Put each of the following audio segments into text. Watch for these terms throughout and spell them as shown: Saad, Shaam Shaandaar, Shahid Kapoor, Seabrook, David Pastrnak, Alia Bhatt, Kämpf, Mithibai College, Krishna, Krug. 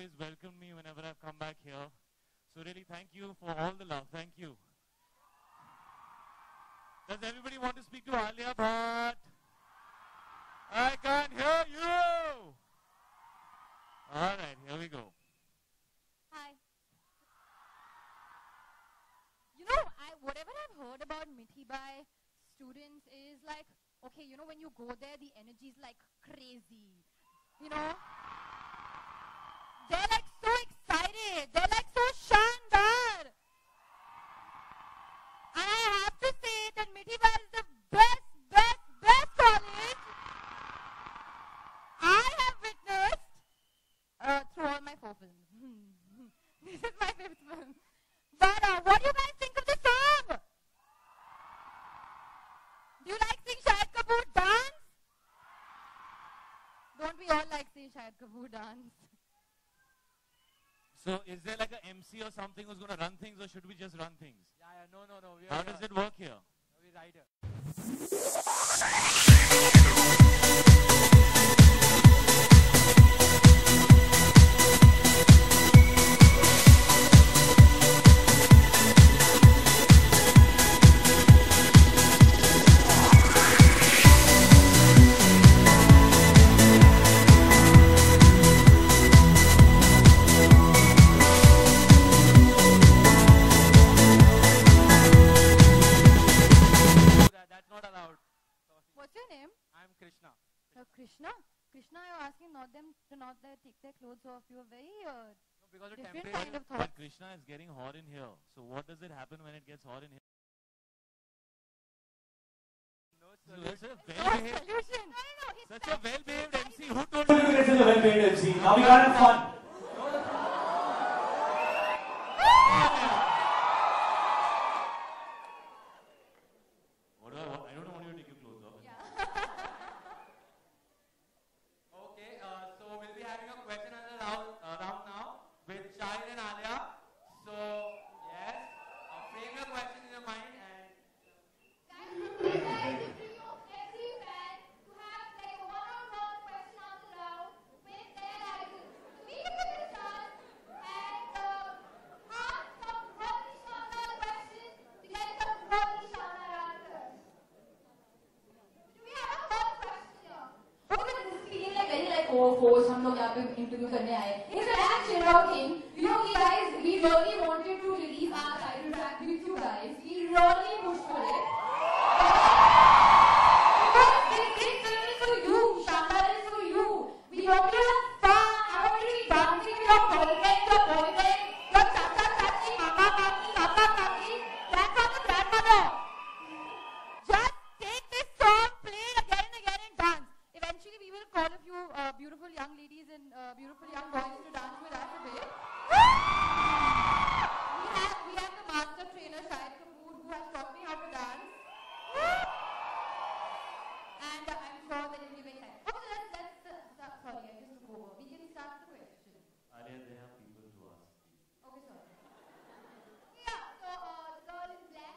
always welcomed me whenever I've come back here. So really, thank you for all the love. Thank you. Does everybody want to speak to Alia Bhatt? I can't hear you. All right, here we go. Hi. You know, whatever I've heard about Mithibai students is like, okay, you know, when you go there, the energy is like crazy. You know? They're like so excited. They're like so shandar. And I have to say that Mithibai is the best college I have witnessed through all my 4 films. This is my 5th film. But what do you guys think of the song? Do you like seeing Shahid Kapoor dance? Don't we all like seeing Shahid Kapoor dance? So is there like an MC or something who's going to run things, or should we just run things? Yeah, no. How does it work here? We ride here. Krishna. So Krishna, you're asking not them to take their clothes off. You're very no, because different the temperature kind of thought. But Krishna is getting hot in here. So what does it happen when it gets hot in here? No solution. No. Such a well-behaved MC. Who told you this is a well-behaved MC? Now we gotta have fun. Force हम लोग यहाँ पे interview करने आए। It's a damn shit out game. You know, we guys, we really wanted to release our title track with you guys. We really pushed for it. Because this film is for you, Shandar is for you. We want you to have fun. I want you to be dancing with your boyfriend, your chacha, chachi, mama, papi, papa, papi, grandfather, grandmother. Just take this song, play it again and dance. Eventually, we will call a few beautiful young ladies and beautiful young boys to dance with us today. We have the master trainer Shahid Kapoor, who has taught me how to dance, and I'm sure that you'll be very happy. Okay, that's sorry, I just go over. We can start the question. Alia, there are people to ask. Okay, sorry. Yeah, so the girl in black.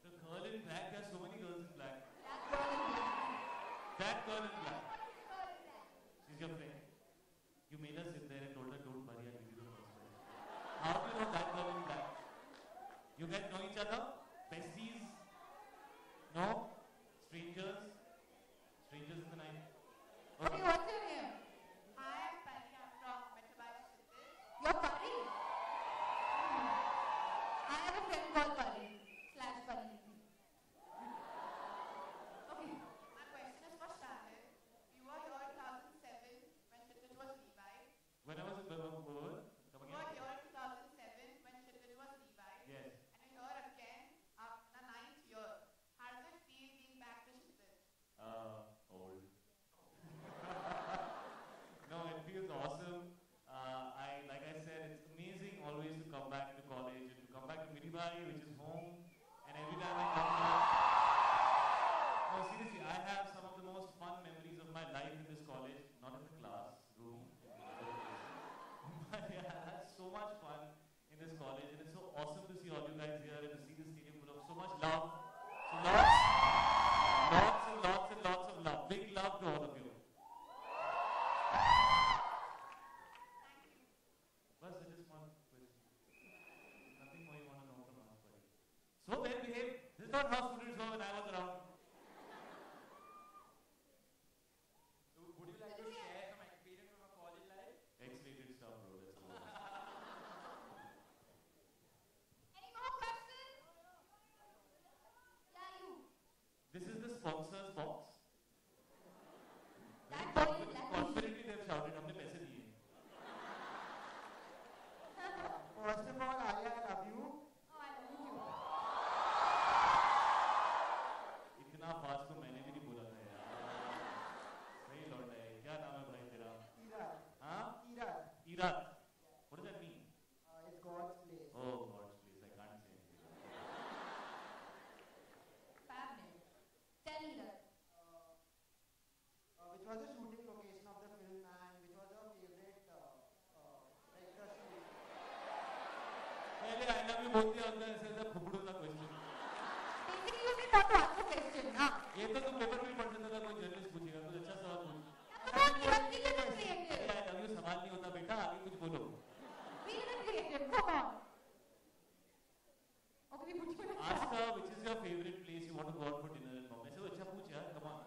The girl in black. There are so many girls in black. That girl in black. She's your friend. You made her sit there and told her, don't worry, I'll give you the first one. How do you know that girl in black? You guys know each other? Besties? No? Strangers? Strangers in the night? Okay, what's your name? I am Pari. I'm from Mithibai College. You're Pari? I have a friend called Pari. /Pari. Which is home, and every time I come here, no, seriously, I have some of the most fun memories of my life in this college, not in the classroom, but yeah, I had so much fun in this college, and it's so awesome to see all you guys here and to see this stadium full of so much love, so lots and lots and lots of love, big love to all of you. not how students were when I was around. Would you like to share some experience from a college life? X-rated stuff, bro. That's all. Any more questions? Yeah, you. This is the sponsor's box. Confidently, they have shouted, "हमने पैसे दिए." First of all, Alia, I love you. Oh, I love you. इतना fast तो मैंने भी नहीं बोला था यार. नहीं लौटा है. क्या नाम है भाई तेरा? इराद. हाँ? इराद. इराद. What does that mean? It's God's place. Oh, God's place. I can't say anything. Fabulous. Tell me that. Which was the shooting location of the film and which was your favorite director? Really, I love you both. The answer is a khubda question. Basically, you did not answer the question, na? ये तो तुम paper में पढ़ते थे तो कोई journalist पूछेगा तो अच्छा सवाल पूछ. We are the creative. I love you. सवाल नहीं होता बेटा, आगे कुछ बोलो. We are the creative. Come on. Okay, पूछो. Ask her which is your favorite place you want to go out for dinner and mom. ऐसे अच्छा पूछ यार, come on.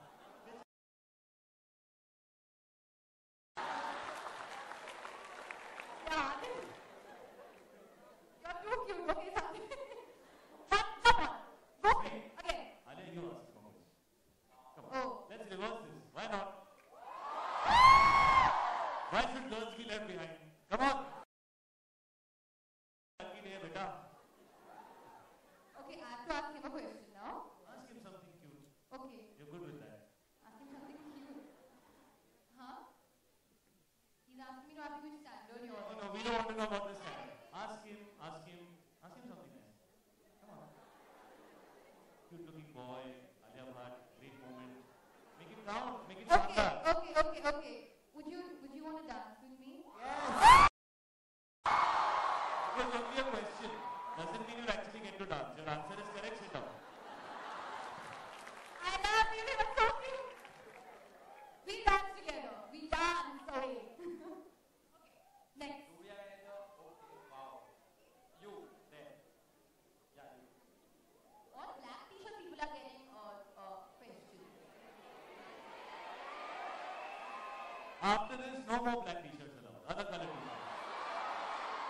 After this, no more black t-shirts allowed. Other color t-shirts.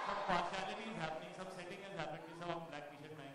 Some partiality is happening. Some setting has happened. Some black t-shirt.